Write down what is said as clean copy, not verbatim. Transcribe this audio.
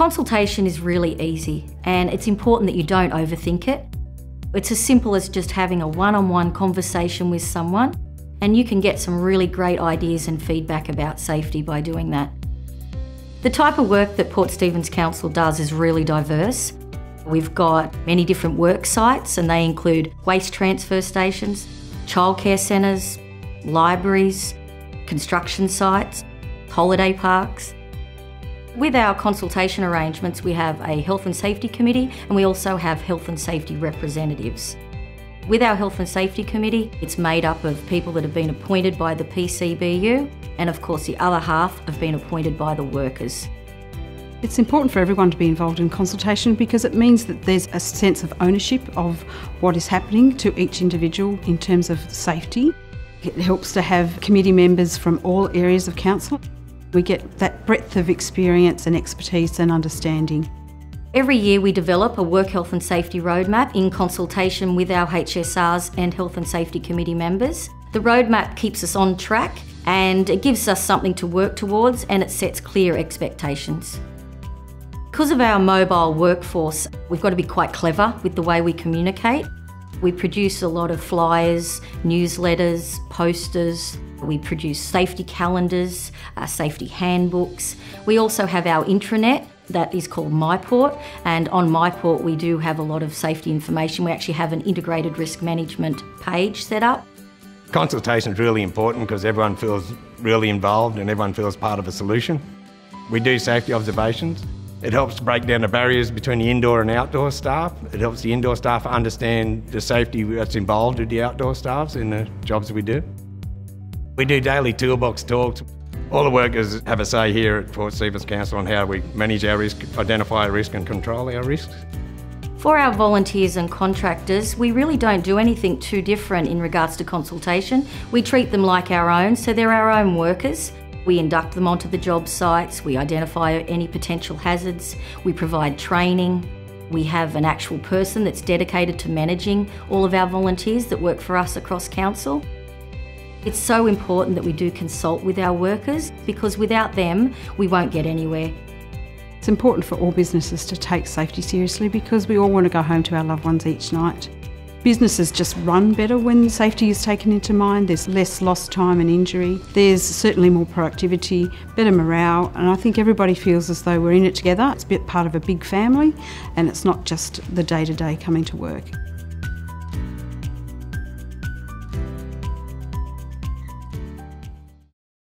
Consultation is really easy, and it's important that you don't overthink it. It's as simple as just having a one-on-one conversation with someone, and you can get some really great ideas and feedback about safety by doing that. The type of work that Port Stephens Council does is really diverse. We've got many different work sites, and they include waste transfer stations, childcare centres, libraries, construction sites, holiday parks. With our consultation arrangements, we have a health and safety committee, and we also have health and safety representatives. With our health and safety committee, it's made up of people that have been appointed by the PCBU, and of course the other half have been appointed by the workers. It's important for everyone to be involved in consultation because it means that there's a sense of ownership of what is happening to each individual in terms of safety. It helps to have committee members from all areas of council. We get that breadth of experience and expertise and understanding. Every year we develop a work health and safety roadmap in consultation with our HSRs and health and safety committee members. The roadmap keeps us on track and it gives us something to work towards, and it sets clear expectations. Because of our mobile workforce, we've got to be quite clever with the way we communicate. We produce a lot of flyers, newsletters, posters. We produce safety calendars, safety handbooks. We also have our intranet that is called MyPort, and on MyPort we do have a lot of safety information. We actually have an integrated risk management page set up. Consultation is really important because everyone feels really involved and everyone feels part of a solution. We do safety observations. It helps break down the barriers between the indoor and outdoor staff. It helps the indoor staff understand the safety that's involved with the outdoor staffs in the jobs we do. We do daily toolbox talks. All the workers have a say here at Port Stephens Council on how we manage our risk, identify our risk and control our risks. For our volunteers and contractors, we really don't do anything too different in regards to consultation. We treat them like our own, so they're our own workers. We induct them onto the job sites, we identify any potential hazards, we provide training. We have an actual person that's dedicated to managing all of our volunteers that work for us across council. It's so important that we do consult with our workers, because without them, we won't get anywhere. It's important for all businesses to take safety seriously because we all want to go home to our loved ones each night. Businesses just run better when safety is taken into mind. There's less lost time and injury. There's certainly more productivity, better morale, and I think everybody feels as though we're in it together. It's a bit part of a big family, and it's not just the day-to-day coming to work.